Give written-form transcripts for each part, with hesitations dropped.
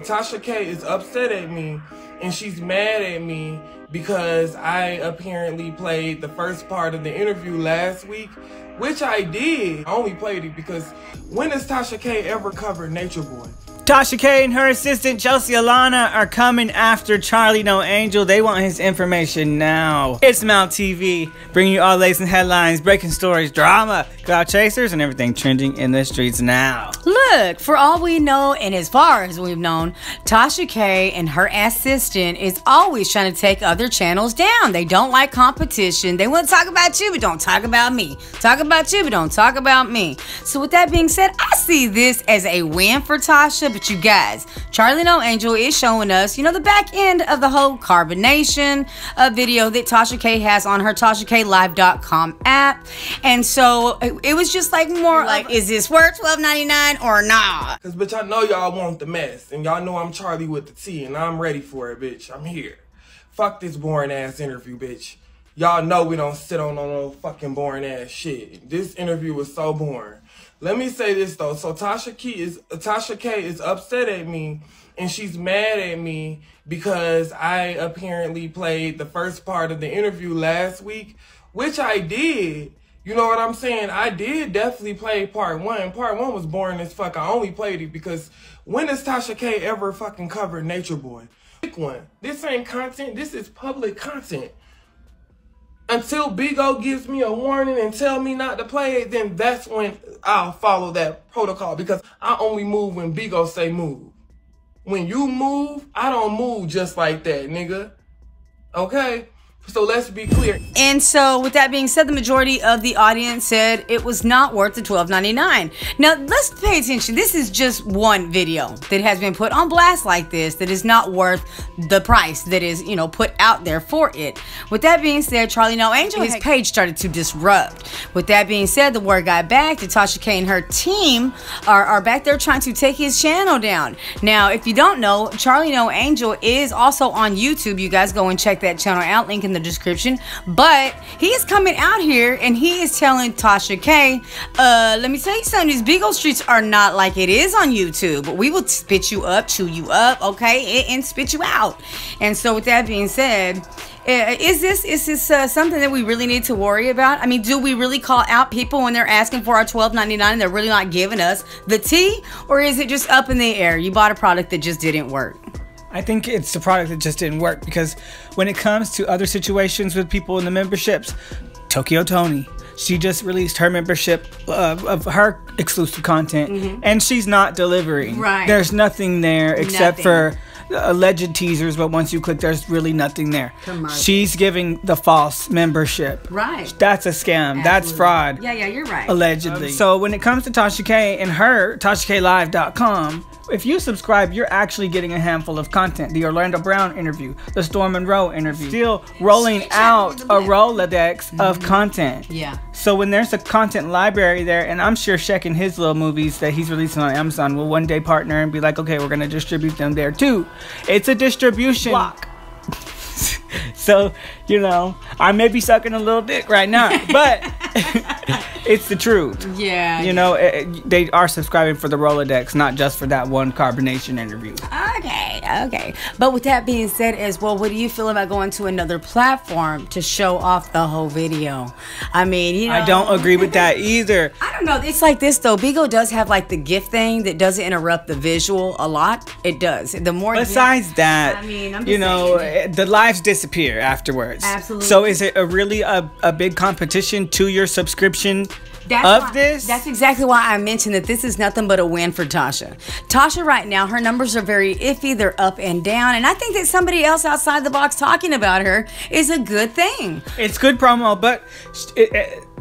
Tasha K is upset at me and she's mad at me because I apparently played the first part of the interview last week, which I did. I only played it because when has Tasha K ever covered Nature Boy? Tasha K and her assistant Chelsea Alana are coming after Charlie No Angel. They want his information now. It's Mouth TV, bringing you all the latest headlines, breaking stories, drama, clout chasers, and everything trending in the streets now. Look, for all we know and as far as we've known, Tasha K and her assistant is always trying to take other channels down. They don't like competition. They want to talk about you, but don't talk about me. Talk about you, but don't talk about me. So with that being said, I see this as a win for Tasha. But you guys, Charlie No Angel is showing us, the back end of the whole carbonation video that Tasha K has on her TashaKLive.com app. And so it was just like more like, is this worth $12.99 or not? Nah? Because, bitch, I know y'all want the mess. And y'all know I'm Charlie with the T and I'm ready for it, bitch. I'm here. Fuck this boring ass interview, bitch. Y'all know we don't sit on no fucking boring ass shit. This interview was so boring. Let me say this though. So Tasha K is upset at me and she's mad at me because I apparently played the first part of the interview last week, which I did. You know what I'm saying? I did definitely play part one. Part one was boring as fuck. I only played it because when has Tasha K ever fucking covered Nature Boy? Pick one. This ain't content. This is public content. Until BIGO gives me a warning and tell me not to play it, then that's when I'll follow that protocol, because I only move when BIGO say move. When you move, I don't move just like that, nigga. Okay? So let's be clear. And so with that being said, the majority of the audience said it was not worth the $12.99. Now, let's pay attention. This is just one video that has been put on blast like this that is not worth the price that is, put out there for it. With that being said, Charlie No Angel, his page started to disrupt. With that being said, the word got back that Tasha K and her team are back there trying to take his channel down. Now, if you don't know, Charlie No Angel is also on YouTube. You guys go and check that channel out. Link in the description. But he is coming out here and he is telling Tasha K, let me tell you something, these big old streets are not like it is on YouTube. We will spit you up, chew you up, okay, and spit you out. And so with that being said, is this something that we really need to worry about? I mean, do we really call out people when they're asking for our $12.99 and they're really not giving us the tea? Or is it just up in the air? You bought a product that just didn't work. I think it's the product that just didn't work, because when it comes to other situations with people in the memberships, Tokyo Tony, she just released her membership of her exclusive content, and she's not delivering. Right. There's nothing there except for alleged teasers, but once you click, there's really nothing there. She's giving the false membership. Right. That's a scam. Absolutely. That's fraud. Yeah, yeah, you're right. Allegedly. So when it comes to Tasha K and her TashaKLive.com, if you subscribe, you're actually getting a handful of content. The Orlando Brown interview, the Storm Monroe interview, still rolling out a Rolodex of content. Yeah. So when there's a content library there, and I'm sure Shek and his little movies that he's releasing on Amazon will one day partner and be like, okay, we're going to distribute them there too. It's a distribution block. So, I may be sucking a little dick right now, but it's the truth. Yeah. They are subscribing for the Rolodex, not just for that one carbonation interview. Okay. But with that being said as well, what do you feel about going to another platform to show off the whole video? I mean, I don't agree with that either. I don't know. It's like this, though. BIGO does have, like, the gift thing that doesn't interrupt the visual a lot. It does. The more... Besides that, I mean, I'm just saying, the lives disappear afterwards. Absolutely. So is it really a big competition to your subscription? That's exactly why I mentioned that this is nothing but a win for Tasha. Tasha right now, her numbers are very iffy. They're up and down. And I think that somebody else outside the box talking about her is a good thing. It's good promo, but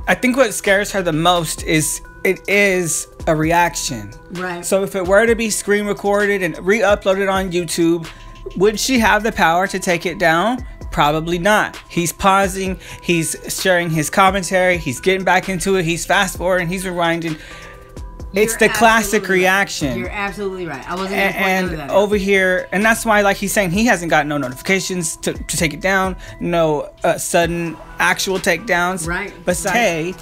I think what scares her the most is it is a reaction. Right. So if it were to be screen recorded and re-uploaded on YouTube, would she have the power to take it down? Probably not. He's pausing, he's sharing his commentary, he's getting back into it, he's fast forwarding, he's rewinding. It's the classic reaction. You're absolutely right. I wasn't going to point out that. And over here, and that's why, like he's saying, he hasn't got no notifications to take it down, no sudden actual takedowns. Right. But Tay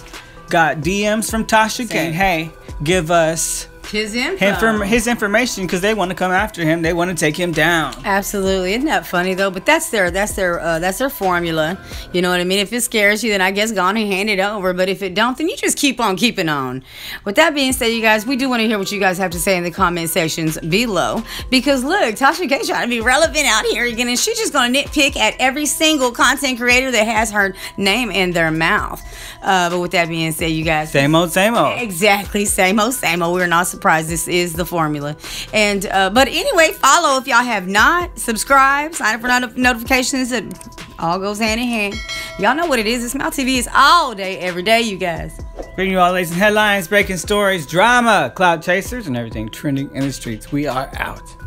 got DMs from Tasha K. Hey, give us his info. His information, because they want to come after him. They want to take him down. Absolutely. Isn't that funny though? But that's their formula. You know what I mean? If it scares you, then I guess go on and hand it over. But if it don't, then you just keep on keeping on. With that being said, you guys, we do want to hear what you guys have to say in the comment sections below. Because look, Tasha K trying to be relevant out here again, and she's just gonna nitpick at every single content creator that has her name in their mouth. But with that being said, you guys, same old, same old. Exactly, same old, same old. We're not surprised. This is the formula. And but anyway, follow if y'all have not. Subscribe. Sign up for notifications. It all goes hand in hand. Y'all know what it is. It's Mouth TV. It's all day, every day, you guys. Bringing you all the latest headlines, breaking stories, drama, cloud chasers, and everything trending in the streets. We are out.